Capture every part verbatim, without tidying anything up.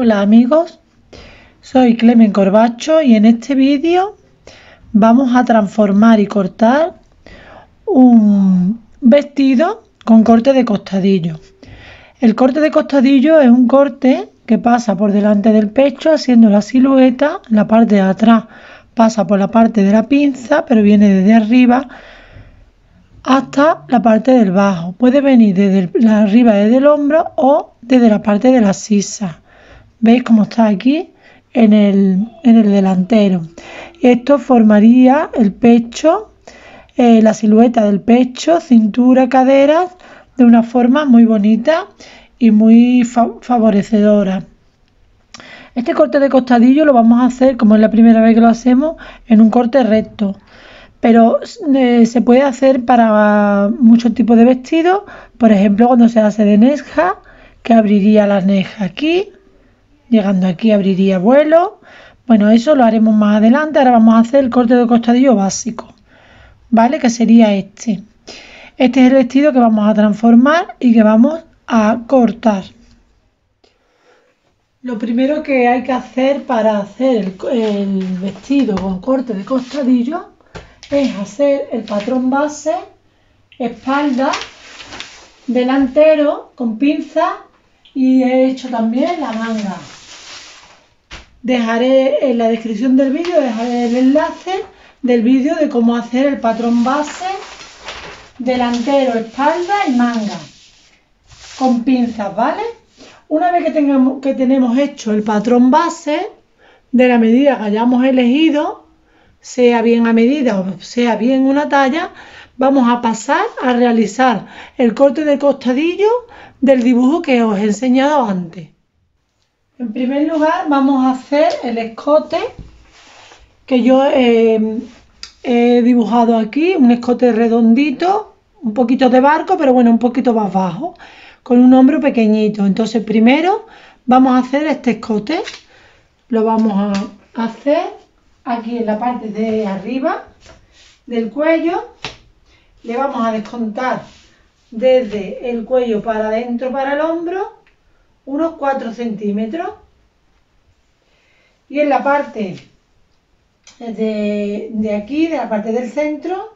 Hola amigos, soy Clemen Corbacho y en este vídeo vamos a transformar y cortar un vestido con corte de costadillo. El corte de costadillo es un corte que pasa por delante del pecho haciendo la silueta, la parte de atrás pasa por la parte de la pinza pero viene desde arriba hasta la parte del bajo. Puede venir desde el, arriba desde el hombro o desde la parte de la sisa. ¿Veis cómo está aquí? En el, en el delantero. Esto formaría el pecho, eh, la silueta del pecho, cintura, caderas, de una forma muy bonita y muy fa favorecedora. Este corte de costadillo lo vamos a hacer, como es la primera vez que lo hacemos, en un corte recto. Pero eh, se puede hacer para muchos tipos de vestidos. Por ejemplo, cuando se hace de neja, que abriría la neja aquí. Llegando aquí abriría vuelo. Bueno, eso lo haremos más adelante. Ahora vamos a hacer el corte de costadillo básico, ¿vale? Que sería este. Este es el vestido que vamos a transformar y que vamos a cortar. Lo primero que hay que hacer para hacer el, el vestido con corte de costadillo es hacer el patrón base, espalda, delantero con pinza y he hecho también la manga. Dejaré en la descripción del vídeo, dejaré el enlace del vídeo de cómo hacer el patrón base, delantero, espalda y manga con pinzas, ¿vale? Una vez que tengamos que tenemos hecho el patrón base de la medida que hayamos elegido, sea bien a medida o sea bien una talla, vamos a pasar a realizar el corte de costadillo del dibujo que os he enseñado antes. En primer lugar vamos a hacer el escote que yo eh, he dibujado aquí, un escote redondito, un poquito de barco, pero bueno, un poquito más bajo, con un hombro pequeñito. Entonces primero vamos a hacer este escote, lo vamos a hacer aquí en la parte de arriba del cuello. Le vamos a descontar desde el cuello para adentro, para el hombro, unos cuatro centímetros. Y en la parte de, de aquí, de la parte del centro,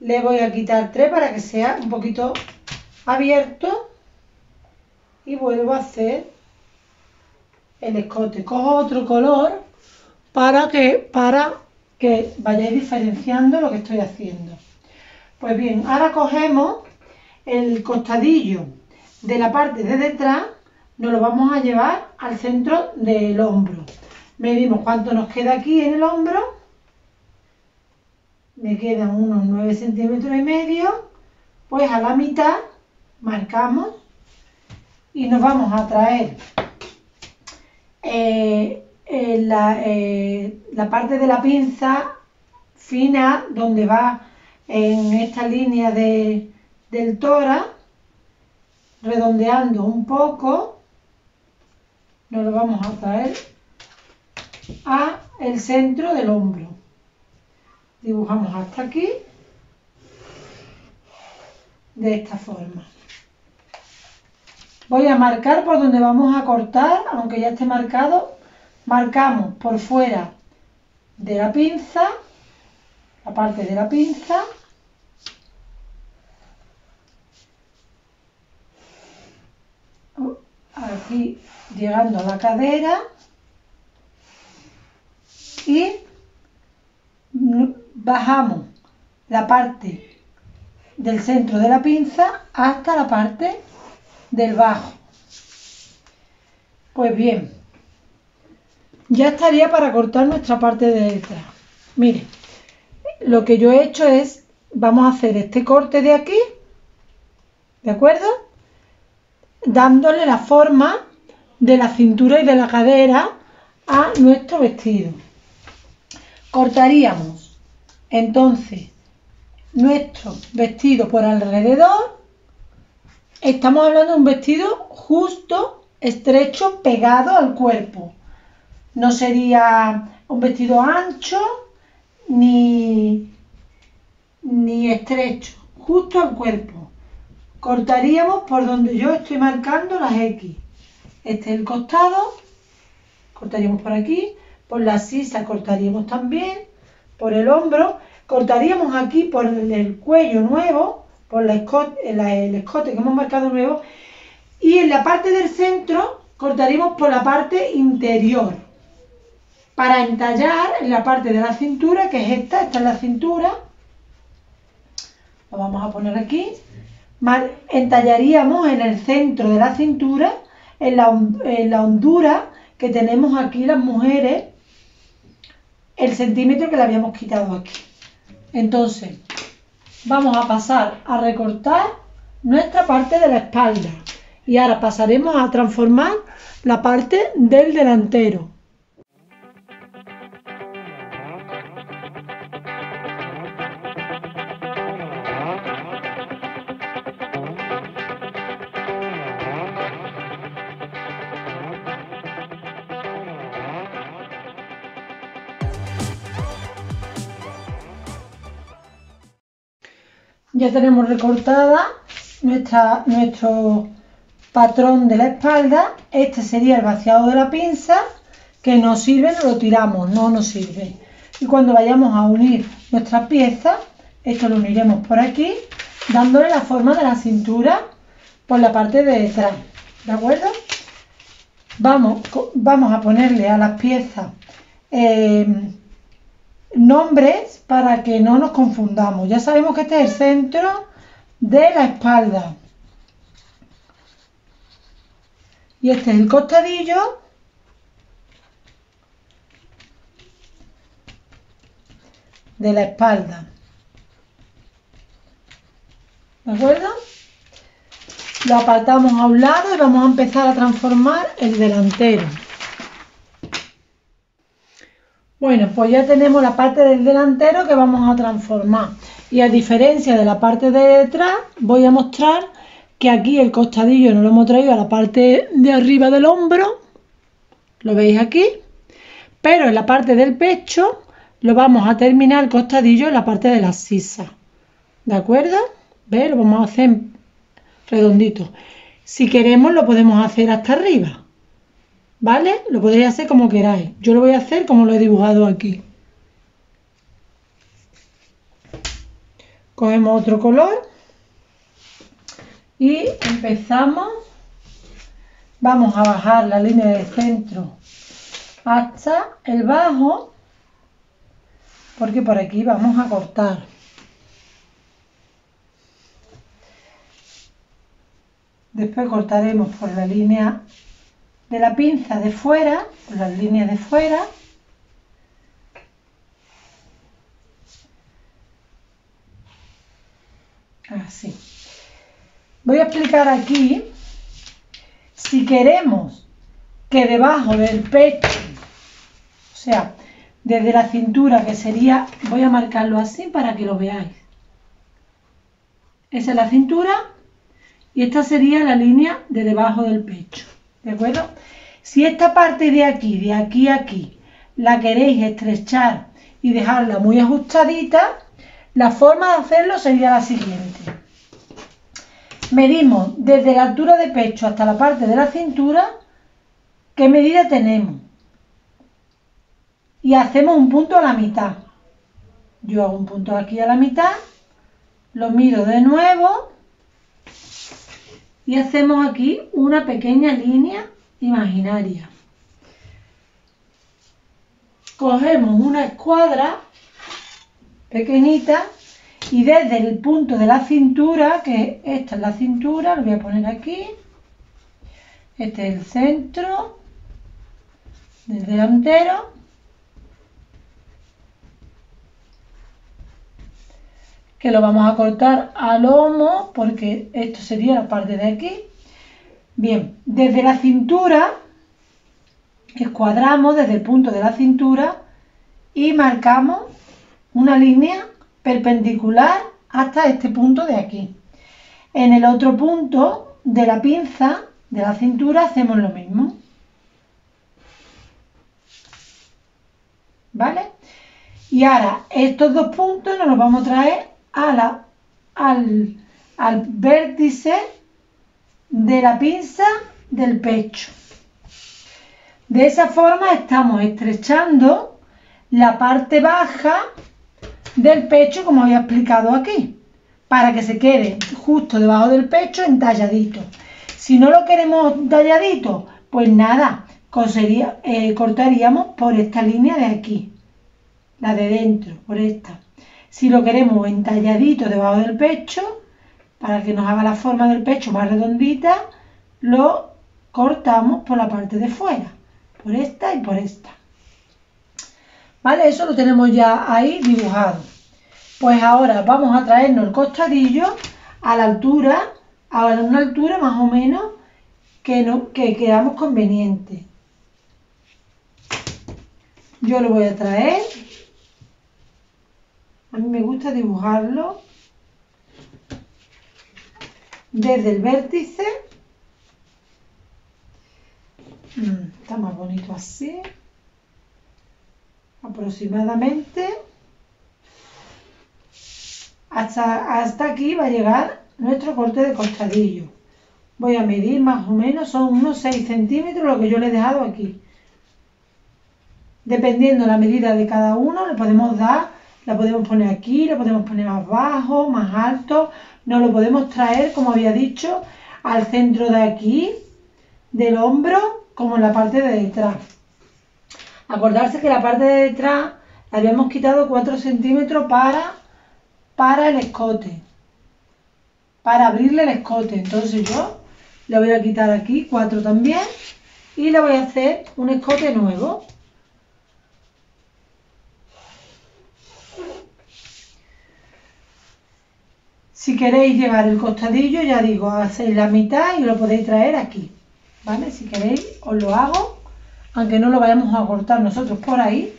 le voy a quitar tres para que sea un poquito abierto. Y vuelvo a hacer el escote. Cojo otro color para que, para que vayáis diferenciando lo que estoy haciendo. Pues bien, ahora cogemos el costadillo de la parte de detrás, nos lo vamos a llevar al centro del hombro. Medimos cuánto nos queda aquí en el hombro. Me quedan unos nueve centímetros y medio. Pues a la mitad marcamos y nos vamos a traer eh, Eh, la, eh, la parte de la pinza fina donde va en esta línea de, del tórax, redondeando un poco, nos lo vamos a traer a el centro del hombro. Dibujamos hasta aquí de esta forma. Voy a marcar por donde vamos a cortar, aunque ya esté marcado. Marcamos por fuera de la pinza, la parte de la pinza, aquí llegando a la cadera y bajamos la parte del centro de la pinza hasta la parte del bajo. Pues bien, ya estaría para cortar nuestra parte de detrás. Mire, lo que yo he hecho es, vamos a hacer este corte de aquí, ¿de acuerdo? Dándole la forma de la cintura y de la cadera a nuestro vestido. Cortaríamos entonces nuestro vestido por alrededor. Estamos hablando de un vestido justo, estrecho, pegado al cuerpo. No sería un vestido ancho ni, ni estrecho, justo al cuerpo. Cortaríamos por donde yo estoy marcando las X. Este es el costado cortaríamos por aquí, por la sisa cortaríamos también, por el hombro, cortaríamos aquí por el cuello nuevo, por la escote, la, el escote que hemos marcado nuevo, y en la parte del centro cortaríamos por la parte interior, para entallar en la parte de la cintura, que es esta, esta es la cintura, lo vamos a poner aquí, entallaríamos en el centro de la cintura, en la, en la hondura que tenemos aquí las mujeres, el centímetro que le habíamos quitado aquí. Entonces, vamos a pasar a recortar nuestra parte de la espalda y ahora pasaremos a transformar la parte del delantero. Ya tenemos recortada nuestra, nuestro patrón de la espalda. Este sería el vaciado de la pinza, que no sirve, no lo tiramos, no nos sirve. Y cuando vayamos a unir nuestras piezas, esto lo uniremos por aquí, dándole la forma de la cintura por la parte de detrás, ¿de acuerdo? Vamos, vamos a ponerle a las piezas eh, nombres para que no nos confundamos. Ya sabemos que este es el centro de la espalda y este es el costadillo de la espalda, ¿de acuerdo? Lo apartamos a un lado y vamos a empezar a transformar el delantero. Bueno, pues ya tenemos la parte del delantero que vamos a transformar. Y a diferencia de la parte de detrás, voy a mostrar que aquí el costadillo no lo hemos traído a la parte de arriba del hombro. Lo veis aquí. Pero en la parte del pecho lo vamos a terminar el costadillo en la parte de la sisa. ¿De acuerdo? ¿Veis? Lo vamos a hacer redondito. Si queremos lo podemos hacer hasta arriba, ¿vale? Lo podéis hacer como queráis. Yo lo voy a hacer como lo he dibujado aquí. Cogemos otro color y empezamos. Vamos a bajar la línea de centro hasta el bajo, porque por aquí vamos a cortar. Después cortaremos por la línea de la pinza de fuera, por las líneas de fuera, así. Voy a explicar aquí, si queremos que debajo del pecho, o sea, desde la cintura, que sería, voy a marcarlo así para que lo veáis, esa es la cintura y esta sería la línea de debajo del pecho. ¿De acuerdo? Si esta parte de aquí, de aquí a aquí, la queréis estrechar y dejarla muy ajustadita, la forma de hacerlo sería la siguiente. Medimos desde la altura de pecho hasta la parte de la cintura, qué medida tenemos. Y hacemos un punto a la mitad. Yo hago un punto aquí a la mitad, lo miro de nuevo. Y hacemos aquí una pequeña línea imaginaria. Cogemos una escuadra pequeñita y desde el punto de la cintura, que esta es la cintura, lo voy a poner aquí. Este es el centro del delantero. Que lo vamos a cortar a lomo, porque esto sería la parte de aquí. Bien, desde la cintura, escuadramos desde el punto de la cintura y marcamos una línea perpendicular hasta este punto de aquí. En el otro punto de la pinza de la cintura hacemos lo mismo. ¿Vale? Y ahora estos dos puntos nos los vamos a traer A la, al, al vértice de la pinza del pecho. De esa forma estamos estrechando la parte baja del pecho, como había explicado aquí, para que se quede justo debajo del pecho entalladito. Si no lo queremos talladito, pues nada, cosería, eh, cortaríamos por esta línea de aquí, la de dentro, por esta. Si lo queremos entalladito debajo del pecho, para que nos haga la forma del pecho más redondita, lo cortamos por la parte de fuera, por esta y por esta. Vale, eso lo tenemos ya ahí dibujado. Pues ahora vamos a traernos el costadillo a la altura, a una altura más o menos que, no, que queramos conveniente. Yo lo voy a traer. A mí me gusta dibujarlo desde el vértice. Mm, está más bonito así. Aproximadamente. Hasta, hasta aquí va a llegar nuestro corte de costadillo. Voy a medir más o menos, son unos seis centímetros lo que yo le he dejado aquí. Dependiendo la medida de cada uno, le podemos dar, la podemos poner aquí, la podemos poner más bajo, más alto. No lo podemos traer, como había dicho, al centro de aquí, del hombro, como en la parte de detrás. Acordarse que la parte de detrás le habíamos quitado cuatro centímetros para, para el escote. Para abrirle el escote, entonces yo le voy a quitar aquí cuatro también y le voy a hacer un escote nuevo. Si queréis llevar el costadillo, ya digo, hacéis la mitad y lo podéis traer aquí, ¿vale? Si queréis os lo hago, aunque no lo vayamos a cortar nosotros por ahí,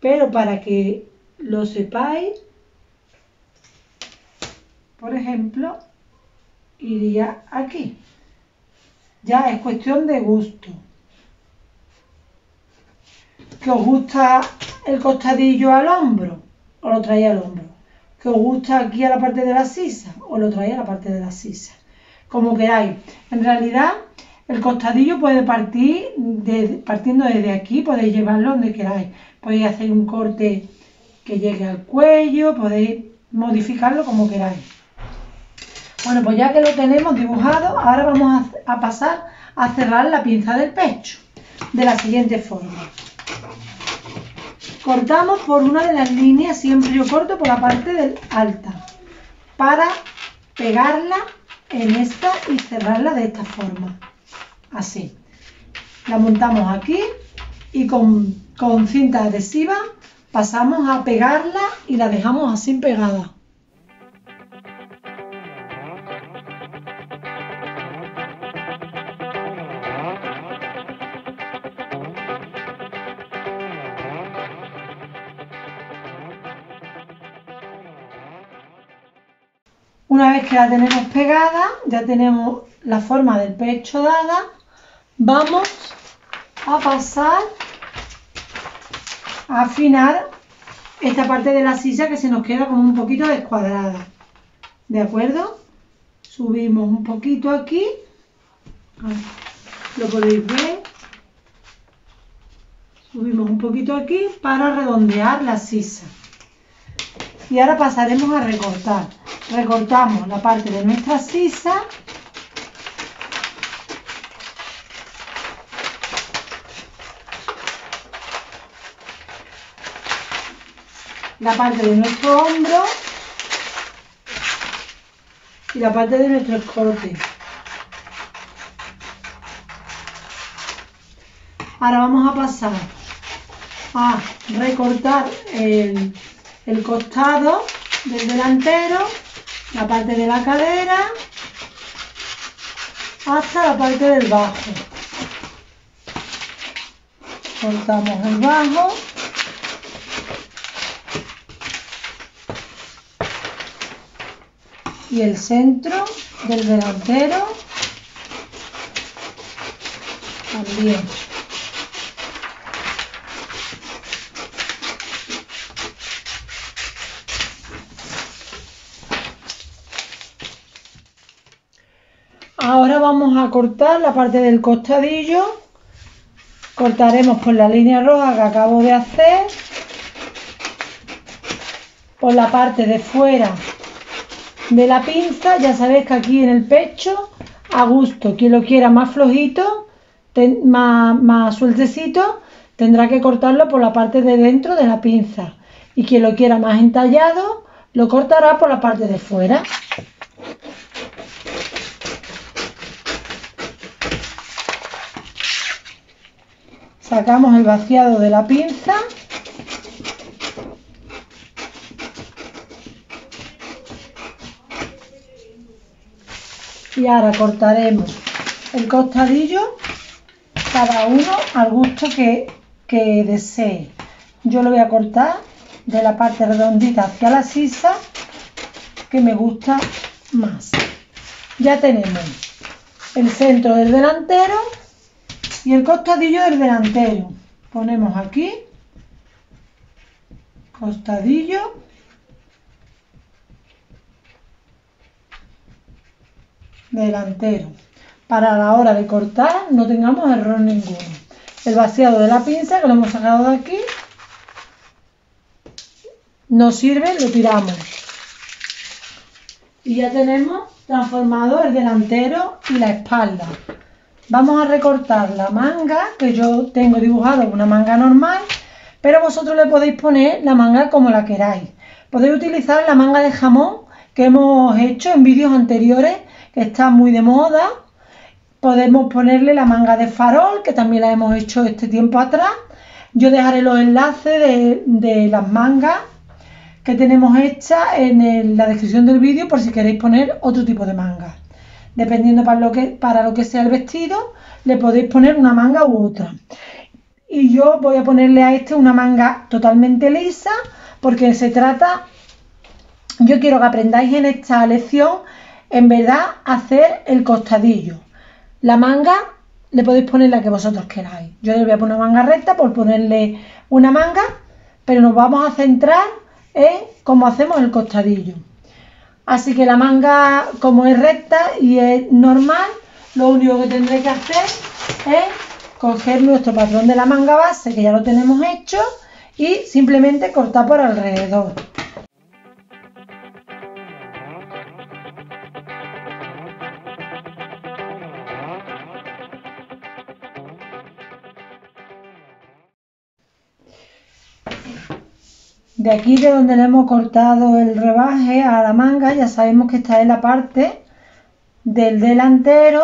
pero para que lo sepáis. Por ejemplo, iría aquí. Ya es cuestión de gusto. ¿Que os gusta el costadillo al hombro? O lo traéis al hombro. ¿Que os gusta aquí a la parte de la sisa? O lo traéis a la parte de la sisa. Como queráis. En realidad, el costadillo puede partir, de, partiendo desde aquí, podéis llevarlo donde queráis. Podéis hacer un corte que llegue al cuello, podéis modificarlo como queráis. Bueno, pues ya que lo tenemos dibujado, ahora vamos a, a pasar a cerrar la pinza del pecho de la siguiente forma. Cortamos por una de las líneas, siempre yo corto por la parte del alta, para pegarla en esta y cerrarla de esta forma. Así. La montamos aquí y con, con cinta adhesiva pasamos a pegarla y la dejamos así pegada. Una vez que la tenemos pegada, ya tenemos la forma del pecho dada, vamos a pasar a afinar esta parte de la sisa que se nos queda como un poquito descuadrada, ¿de acuerdo? Subimos un poquito aquí, lo podéis ver, subimos un poquito aquí para redondear la sisa. Y ahora pasaremos a recortar. Recortamos la parte de nuestra sisa. La parte de nuestro hombro. Y la parte de nuestro escote. Ahora vamos a pasar a recortar el, el costado del delantero, la parte de la cadera hasta la parte del bajo. Cortamos el bajo. Y el centro del delantero también. Ahora vamos a cortar la parte del costadillo Cortaremos por la línea roja que acabo de hacer, por la parte de fuera de la pinza. Ya sabéis que aquí en el pecho, a gusto, quien lo quiera más flojito, ten, más, más sueltecito, tendrá que cortarlo por la parte de dentro de la pinza, y quien lo quiera más entallado lo cortará por la parte de fuera. Sacamos el vaciado de la pinza. Y ahora cortaremos el costadillo, cada uno al gusto que, que desee. Yo lo voy a cortar de la parte redondita hacia la sisa, que me gusta más. Ya tenemos el centro del delantero y el costadillo del delantero. Ponemos aquí, costadillo. Delantero, para la hora de cortar no tengamos error ninguno. El vaciado de la pinza, que lo hemos sacado de aquí, no sirve, lo tiramos. Y ya tenemos transformado el delantero y la espalda. Vamos a recortar la manga, que yo tengo dibujado una manga normal, pero vosotros le podéis poner la manga como la queráis. Podéis utilizar la manga de jamón que hemos hecho en vídeos anteriores, que está muy de moda. Podemos ponerle la manga de farol, que también la hemos hecho este tiempo atrás. Yo dejaré los enlaces de, de las mangas que tenemos hechas en el, la descripción del vídeo, por si queréis poner otro tipo de manga. Dependiendo para lo que, para lo que sea el vestido, le podéis poner una manga u otra. Y yo voy a ponerle a este una manga totalmente lisa, porque se trata, yo quiero que aprendáis en esta lección, en verdad, hacer el costadillo. La manga le podéis poner la que vosotros queráis. Yo le voy a poner una manga recta por ponerle una manga, pero nos vamos a centrar en cómo hacemos el costadillo. Así que la manga, como es recta y es normal, lo único que tendré que hacer es coger nuestro patrón de la manga base, que ya lo tenemos hecho, y simplemente cortar por alrededor. De aquí de donde le hemos cortado el rebaje a la manga, ya sabemos que esta es la parte del delantero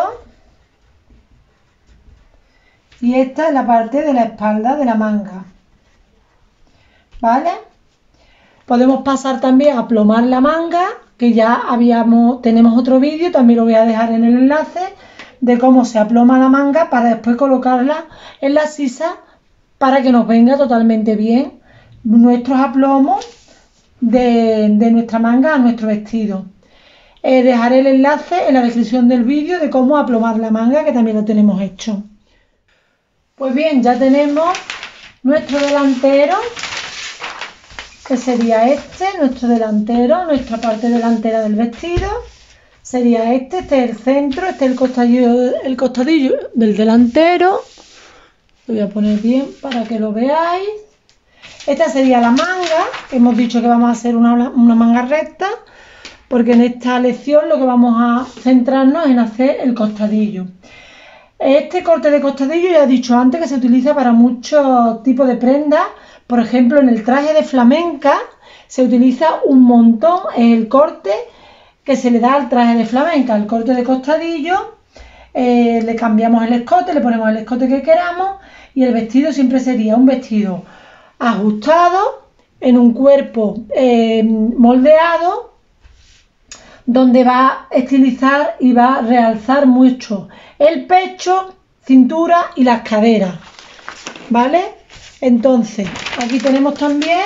y esta es la parte de la espalda de la manga, ¿vale? Podemos pasar también a plomar la manga, que ya habíamos, tenemos otro vídeo, también lo voy a dejar en el enlace, de cómo se aploma la manga para después colocarla en la sisa para que nos venga totalmente bien nuestros aplomos de, de nuestra manga a nuestro vestido. Eh, dejaré el enlace en la descripción del vídeo de cómo aplomar la manga, que también lo tenemos hecho. Pues bien, ya tenemos nuestro delantero, que sería este, nuestro delantero, nuestra parte delantera del vestido. Sería este, este es el centro, este es el costadillo, el costadillo del delantero. Lo voy a poner bien para que lo veáis. Esta sería la manga, hemos dicho que vamos a hacer una, una manga recta, porque en esta lección lo que vamos a centrarnos es en hacer el costadillo. Este corte de costadillo ya he dicho antes que se utiliza para muchos tipos de prendas. Por ejemplo, en el traje de flamenca se utiliza un montón, el corte que se le da al traje de flamenca, el corte de costadillo. Eh, le cambiamos el escote, le ponemos el escote que queramos y el vestido siempre sería un vestido ajustado en un cuerpo eh, moldeado, donde va a estilizar y va a realzar mucho el pecho, cintura y las caderas, ¿vale? Entonces aquí tenemos también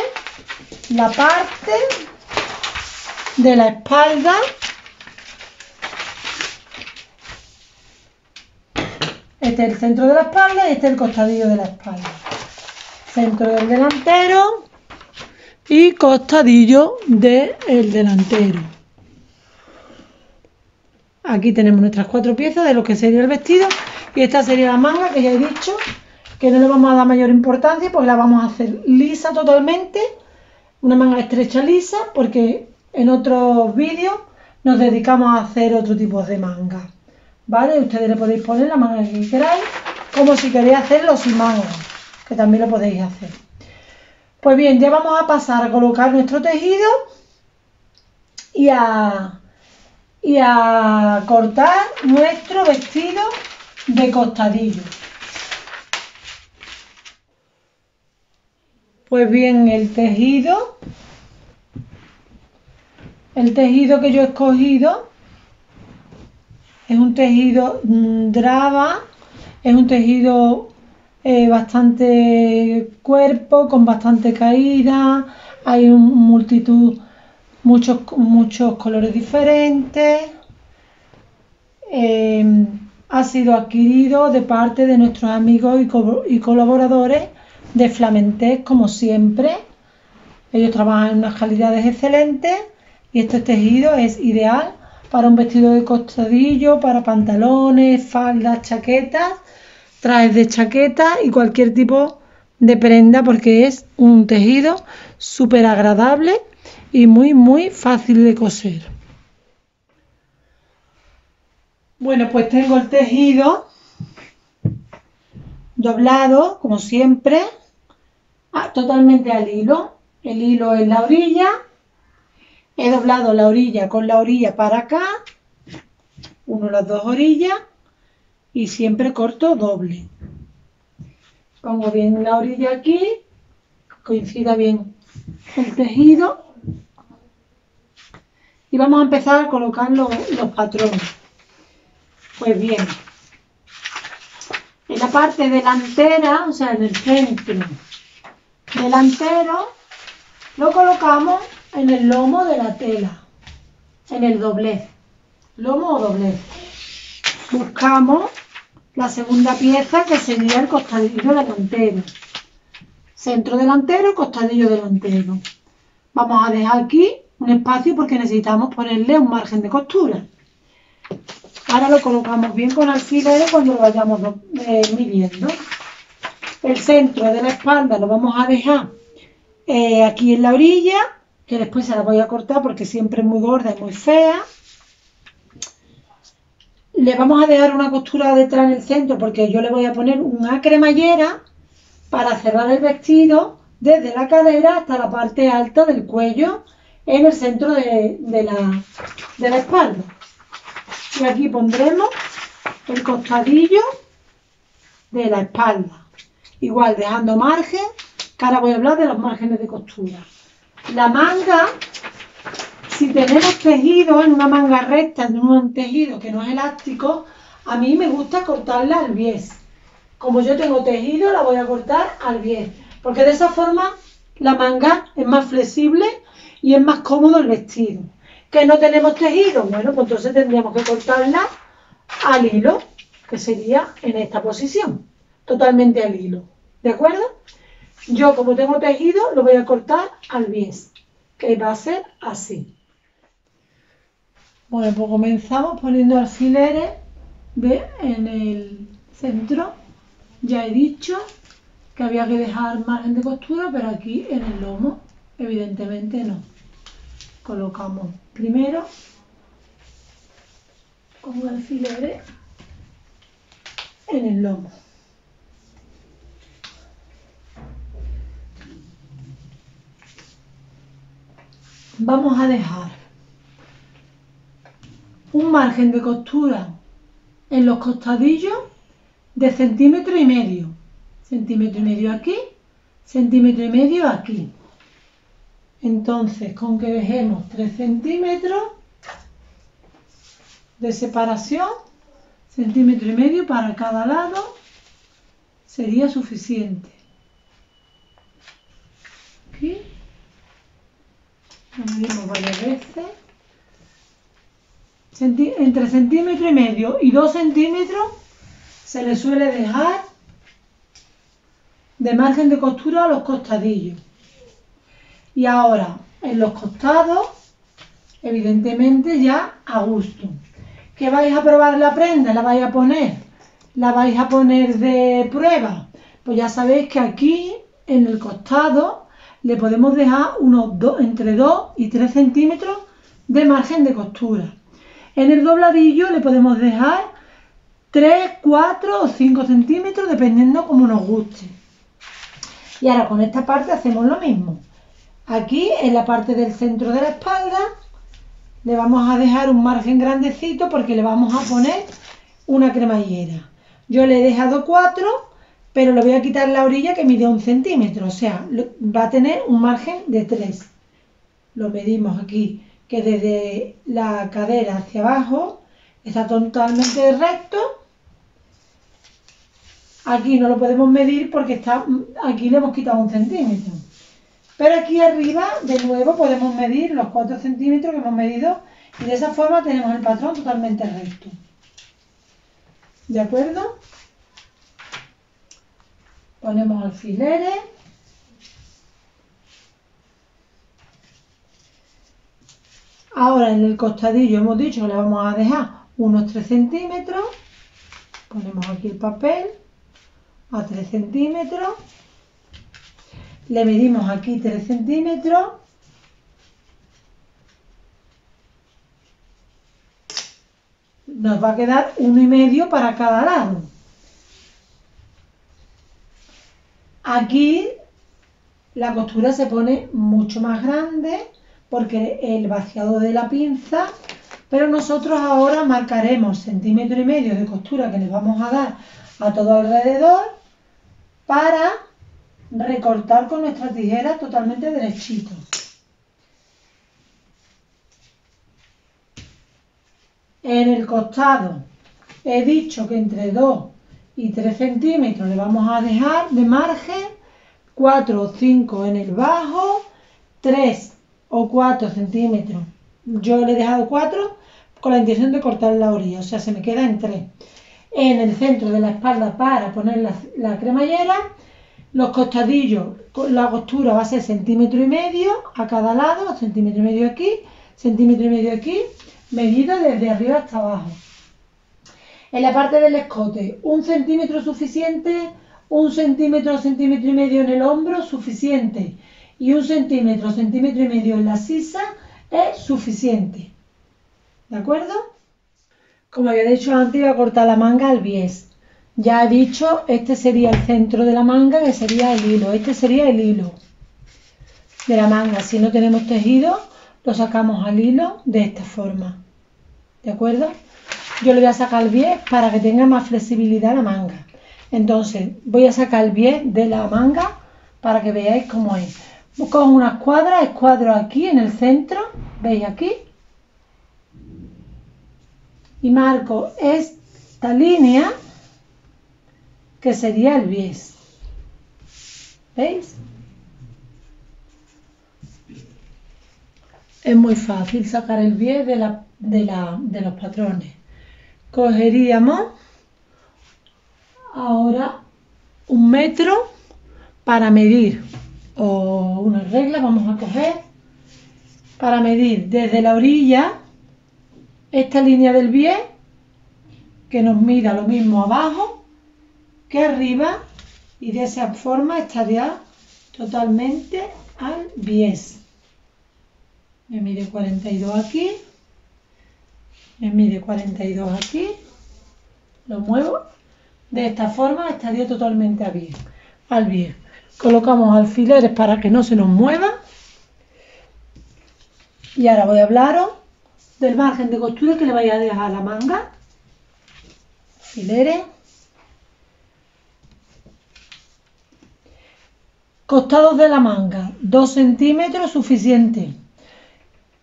la parte de la espalda, este es el centro de la espalda y este es el costadillo de la espalda. Centro del delantero y costadillo del delantero. Aquí tenemos nuestras cuatro piezas de lo que sería el vestido, y esta sería la manga, que ya he dicho que no le vamos a dar mayor importancia porque la vamos a hacer lisa totalmente, una manga estrecha lisa, porque en otros vídeos nos dedicamos a hacer otro tipo de manga, ¿vale? Ustedes le podéis poner la manga que queráis, como si queréis hacerlo sin manga, que también lo podéis hacer. Pues bien, ya vamos a pasar a colocar nuestro tejido y a, y a cortar nuestro vestido de costadillo. Pues bien, el tejido, el tejido que yo he escogido es un tejido draba, es un tejido eh, bastante cuerpo, con bastante caída, hay un multitud, muchos, muchos colores diferentes. Eh, ha sido adquirido de parte de nuestros amigos y, co y colaboradores de Flamentex, como siempre. Ellos trabajan en unas calidades excelentes y este tejido es ideal para un vestido de costadillo, para pantalones, faldas, chaquetas, trajes de chaqueta y cualquier tipo de prenda, porque es un tejido súper agradable y muy muy fácil de coser. Bueno, pues tengo el tejido doblado, como siempre, totalmente al hilo. El hilo es la orilla. He doblado la orilla con la orilla para acá, uno las dos orillas, y siempre corto doble. Pongo bien la orilla aquí, coincida bien el tejido. Y vamos a empezar a colocar los, los patrones. Pues bien, en la parte delantera, o sea, en el centro delantero, lo colocamos en el lomo de la tela, en el doblez, lomo o doblez. Buscamos la segunda pieza, que sería el costadillo delantero, centro delantero, costadillo delantero. Vamos a dejar aquí un espacio porque necesitamos ponerle un margen de costura. Ahora lo colocamos bien con alfileres cuando lo vayamos eh, midiendo. El centro de la espalda lo vamos a dejar eh, aquí en la orilla, que después se la voy a cortar porque siempre es muy gorda y muy fea. Le vamos a dejar una costura detrás en el centro porque yo le voy a poner una cremallera para cerrar el vestido desde la cadera hasta la parte alta del cuello en el centro de, de, la, de la espalda. Y aquí pondremos el costadillo de la espalda. Igual dejando margen, que ahora voy a hablar de los márgenes de costura. La manga, si tenemos tejido en una manga recta, en un tejido que no es elástico, a mí me gusta cortarla al bies. Como yo tengo tejido, la voy a cortar al bies, porque de esa forma la manga es más flexible y es más cómodo el vestido. ¿Que no tenemos tejido? Bueno, pues entonces tendríamos que cortarla al hilo, que sería en esta posición, totalmente al hilo, ¿de acuerdo? Yo, como tengo tejido, lo voy a cortar al bies, que va a ser así. Bueno, pues comenzamos poniendo alfileres, ¿ves? En el centro. Ya he dicho que había que dejar margen de costura, pero aquí en el lomo, evidentemente no. Colocamos primero con alfileres en el lomo. Vamos a dejar un margen de costura en los costadillos de centímetro y medio, centímetro y medio aquí, centímetro y medio aquí. Entonces, con que dejemos tres centímetros de separación, centímetro y medio para cada lado, sería suficiente. Aquí. Lo medimos varias veces. Centí entre centímetro y medio y dos centímetros se le suele dejar de margen de costura a los costadillos. Y ahora en los costados, evidentemente ya a gusto. ¿Qué vais a probar la prenda? ¿La vais a poner? ¿La vais a poner de prueba? Pues ya sabéis que aquí en el costado le podemos dejar unos dos, entre dos y tres centímetros de margen de costura. En el dobladillo le podemos dejar tres, cuatro o cinco centímetros, dependiendo como nos guste. Y ahora con esta parte hacemos lo mismo. Aquí en la parte del centro de la espalda le vamos a dejar un margen grandecito porque le vamos a poner una cremallera. Yo le he dejado cuatro, pero le voy a quitar la orilla que mide un centímetro, o sea, va a tener un margen de tres. Lo medimos aquí, que desde la cadera hacia abajo está totalmente recto. Aquí no lo podemos medir porque está, aquí le hemos quitado un centímetro. Pero aquí arriba, de nuevo, podemos medir los cuatro centímetros que hemos medido y de esa forma tenemos el patrón totalmente recto. ¿De acuerdo? Ponemos alfileres. Ahora en el costadillo hemos dicho que le vamos a dejar unos tres centímetros. Ponemos aquí el papel a tres centímetros. Le medimos aquí tres centímetros. Nos va a quedar uno y medio para cada lado. Aquí la costura se pone mucho más grande porque el vaciado de la pinza, pero nosotros ahora marcaremos centímetro y medio de costura que le vamos a dar a todo alrededor para recortar con nuestra tijera totalmente derechito. En el costado he dicho que entre dos y tres centímetros le vamos a dejar de margen, cuatro o cinco en el bajo, tres o cuatro centímetros. Yo le he dejado cuatro con la intención de cortar la orilla, o sea, se me queda en tres. En el centro de la espalda para poner la, la cremallera, los costadillos, la costura va a ser centímetro y medio a cada lado, centímetro y medio aquí, centímetro y medio aquí, medida desde arriba hasta abajo. En la parte del escote, un centímetro suficiente, un centímetro, centímetro y medio en el hombro, suficiente. Y un centímetro, centímetro y medio en la sisa es suficiente. ¿De acuerdo? Como había dicho antes, iba a cortar la manga al bies. Ya he dicho, este sería el centro de la manga, que sería el hilo. Este sería el hilo de la manga. Si no tenemos tejido, lo sacamos al hilo de esta forma. ¿De acuerdo? Yo le voy a sacar el bies para que tenga más flexibilidad la manga. Entonces, voy a sacar el bies de la manga para que veáis cómo es. Buscamos una escuadra, escuadro aquí en el centro, veis aquí, y marco esta línea que sería el bies. ¿Veis? Es muy fácil sacar el bies de, la, de, la, de los patrones. Cogeríamos ahora un metro para medir, o una regla vamos a coger para medir desde la orilla esta línea del bies, que nos mida lo mismo abajo que arriba, y de esa forma estaría totalmente al bies. Me mide cuarenta y dos aquí, me mide cuarenta y dos aquí, lo muevo, de esta forma estaría totalmente al bies. Colocamos alfileres para que no se nos mueva, y ahora voy a hablaros del margen de costura que le vais a dejar a la manga. Alfileres, costados de la manga, dos centímetros suficiente.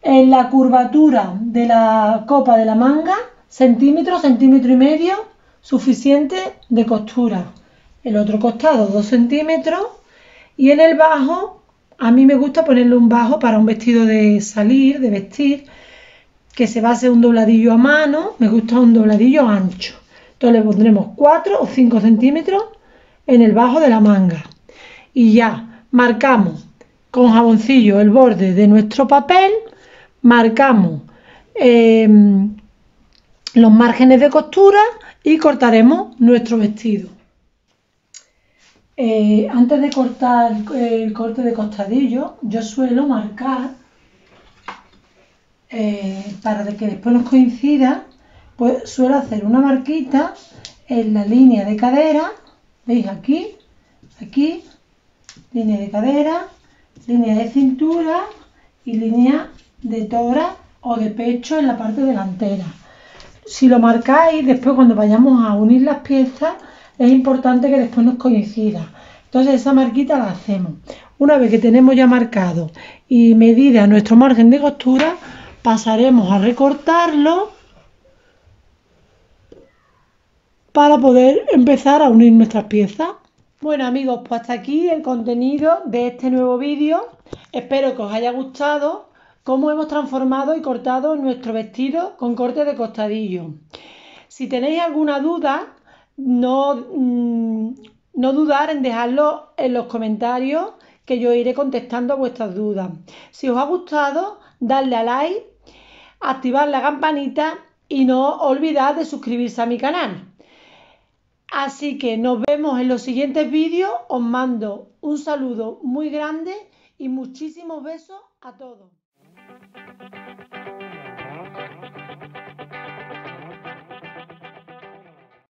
En la curvatura de la copa de la manga, centímetro, centímetro y medio, suficiente de costura. El otro costado, dos centímetros. Y en el bajo, a mí me gusta ponerle un bajo para un vestido de salir, de vestir, que se va a hacer un dobladillo a mano. Me gusta un dobladillo ancho. Entonces le pondremos cuatro o cinco centímetros en el bajo de la manga. Y ya marcamos con jaboncillo el borde de nuestro papel. Marcamos eh, los márgenes de costura y cortaremos nuestro vestido. Eh, antes de cortar el corte de costadillo, yo suelo marcar, eh, para que después nos coincida, pues suelo hacer una marquita en la línea de cadera, veis aquí, aquí, línea de cadera, línea de cintura y línea de tórax o de pecho en la parte delantera. Si lo marcáis, después cuando vayamos a unir las piezas, es importante que después nos coincida. Entonces esa marquita la hacemos. Una vez que tenemos ya marcado y medida nuestro margen de costura, pasaremos a recortarlo para poder empezar a unir nuestras piezas. Bueno amigos, pues hasta aquí el contenido de este nuevo vídeo. Espero que os haya gustado cómo hemos transformado y cortado nuestro vestido con corte de costadillo. Si tenéis alguna duda, No, mmm, no dudar en dejarlo en los comentarios, que yo iré contestando a vuestras dudas. Si os ha gustado, dadle a like, activad la campanita y no olvidad de suscribirse a mi canal. Así que nos vemos en los siguientes vídeos. Os mando un saludo muy grande y muchísimos besos a todos.